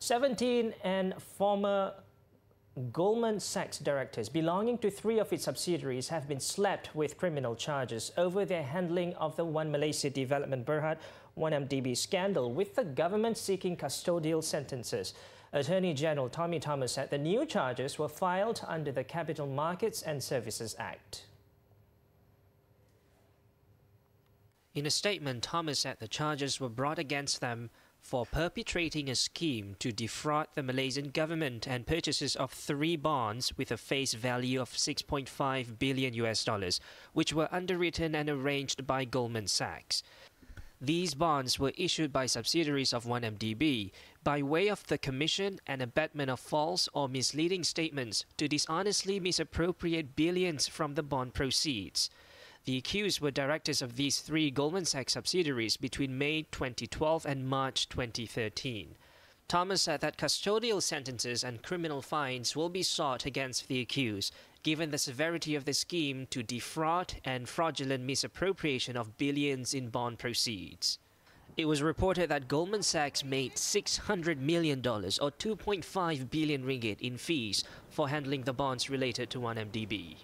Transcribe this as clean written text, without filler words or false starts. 17 and former Goldman Sachs directors belonging to three of its subsidiaries have been slapped with criminal charges over their handling of the One Malaysia Development Berhad 1MDB scandal, with the government seeking custodial sentences. Attorney General Tommy Thomas said the new charges were filed under the Capital Markets and Services Act. In a statement, Thomas said the charges were brought against them for perpetrating a scheme to defraud the Malaysian government and purchases of three bonds with a face value of $6.5 billion, which were underwritten and arranged by Goldman Sachs. These bonds were issued by subsidiaries of 1MDB by way of the commission and abetment of false or misleading statements to dishonestly misappropriate billions from the bond proceeds. The accused were directors of these three Goldman Sachs subsidiaries between May 2012 and March 2013. Thomas said that custodial sentences and criminal fines will be sought against the accused, given the severity of the scheme to defraud and fraudulent misappropriation of billions in bond proceeds. It was reported that Goldman Sachs made $600 million or 2.5 billion ringgit in fees for handling the bonds related to 1MDB.